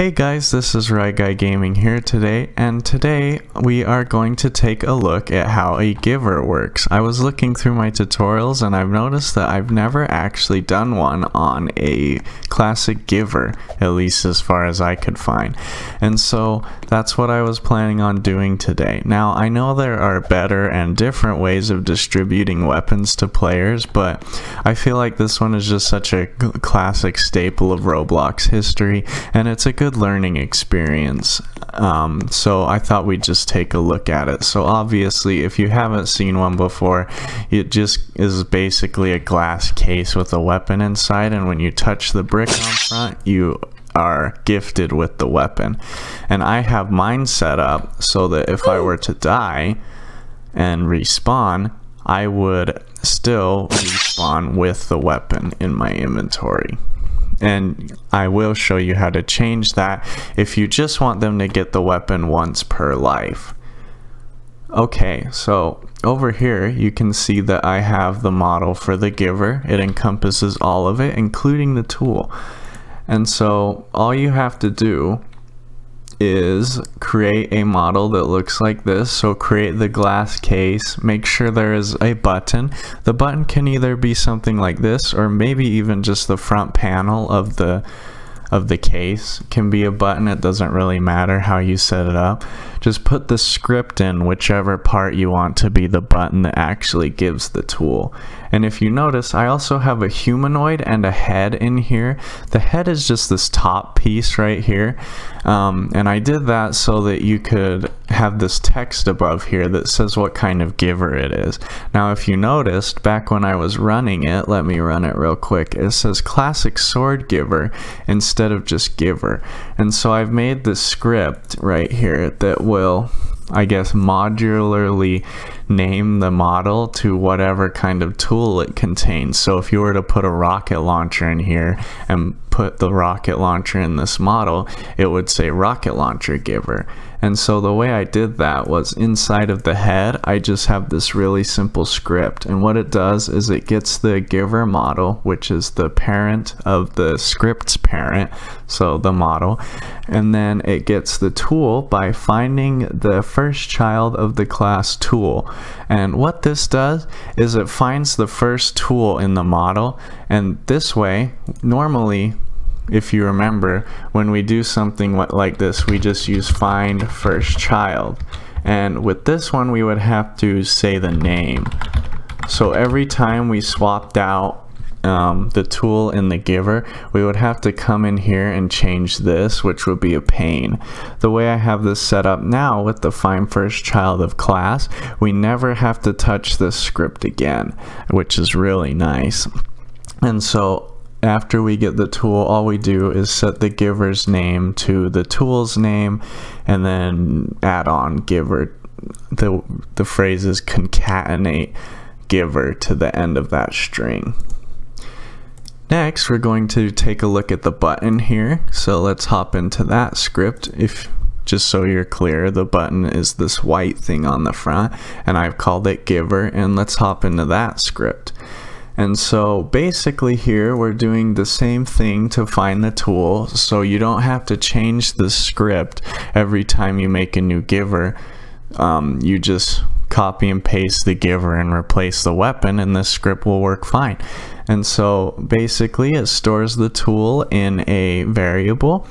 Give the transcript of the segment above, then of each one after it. Hey guys, this is RyGuyGaming here today, and today we are going to take a look at how a giver works. I was looking through my tutorials and I've noticed that I've never actually done one on a classic giver, at least as far as I could find. And so that's what I was planning on doing today. Now I know there are better and different ways of distributing weapons to players, but I feel like this one is just such a classic staple of Roblox history, and it's a good learning experience, so I thought we'd just take a look at it. So obviously, if you haven't seen one before, it just is basically a glass case with a weapon inside, and when you touch the brick on front, you are gifted with the weapon. And I have mine set up so that if I were to die and respawn, I would still respawn with the weapon in my inventory. And I will show you how to change that if you just want them to get the weapon once per life. Okay, so over here you can see that I have the model for the giver. It encompasses all of it, including the tool. And so all you have to do is create a model that looks like this. So create the glass case, make sure there is a button. The button can either be something like this, or maybe even just the front panel of the case can be a button. It doesn't really matter how you set it up. Just put the script in whichever part you want to be the button that actually gives the tool. And if you notice, I also have a humanoid and a head in here. The head is just this top piece right here, and I did that so that you could have this text above here that says what kind of giver it is. Now if you noticed, back when I was running it, let me run it real quick, it says classic sword giver instead of just giver. And so I've made this script right here that will, I guess, modularly name the model to whatever kind of tool it contains. So if you were to put a rocket launcher in here and put the rocket launcher in this model, it would say rocket launcher giver. And so the way I did that was inside of the head, I just have this really simple script. And what it does is it gets the giver model, which is the parent of the script's parent, so the model. And then it gets the tool by finding the first child of the class tool. And what this does is it finds the first tool in the model. And this way, normally, if you remember, when we do something like this, we just use find first child. And with this one, we would have to say the name. So every time we swapped out the tool in the giver, we would have to come in here and change this, which would be a pain. The way I have this set up now with the find first child of class, we never have to touch this script again, which is really nice. And so after we get the tool, all we do is set the giver's name to the tool's name, and then add on giver. The phrase is concatenate giver to the end of that string. Next, we're going to take a look at the button here. So let's hop into that script. Just so you're clear, the button is this white thing on the front, and I've called it giver, and let's hop into that script. And so basically here we're doing the same thing to find the tool, so you don't have to change the script every time you make a new giver. You just copy and paste the giver and replace the weapon, and this script will work fine. And so basically it stores the tool in a variable,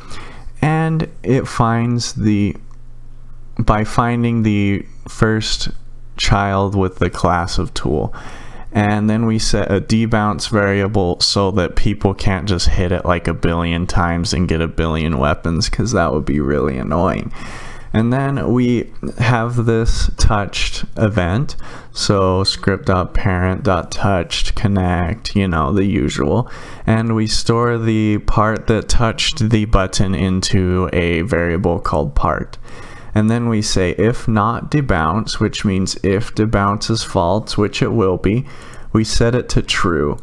and it finds by finding the first child with the class of tool. And then we set a debounce variable so that people can't just hit it like a billion times and get a billion weapons, because that would be really annoying. And then we have this touched event, so script.parent.touched connect, you know, the usual. And we store the part that touched the button into a variable called part. And then we say if not debounce, which means if debounce is false, which it will be, we set it to true.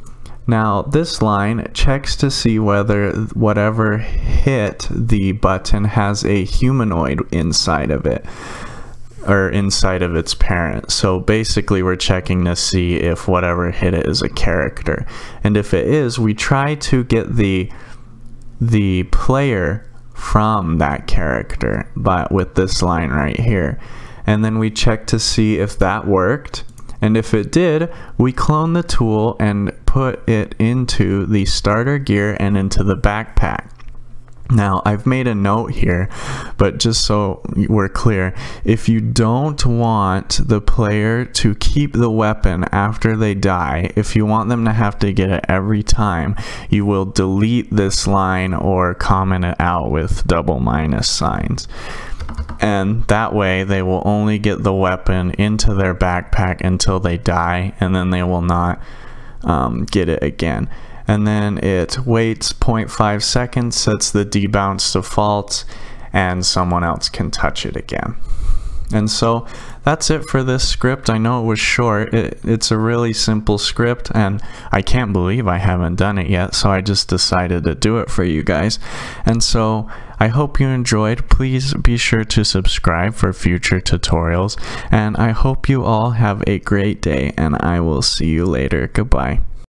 Now this line checks to see whether whatever hit the button has a humanoid inside of it, or inside of its parent. So basically we're checking to see if whatever hit it is a character. And if it is, we try to get the player from that character, but with this line right here. And then we check to see if that worked. And if it did, we clone the tool and put it into the starter gear and into the backpack. Now, I've made a note here, but just so we're clear, if you don't want the player to keep the weapon after they die, if you want them to have to get it every time, you will delete this line or comment it out with double minus signs. And that way they will only get the weapon into their backpack until they die, and then they will not get it again. And then it waits 0.5 seconds, sets the debounce to false, and someone else can touch it again. And so that's it for this script. I know it was short. It's a really simple script, and I can't believe I haven't done it yet, so I just decided to do it for you guys. And so I hope you enjoyed. Please be sure to subscribe for future tutorials, and I hope you all have a great day, and I will see you later. Goodbye.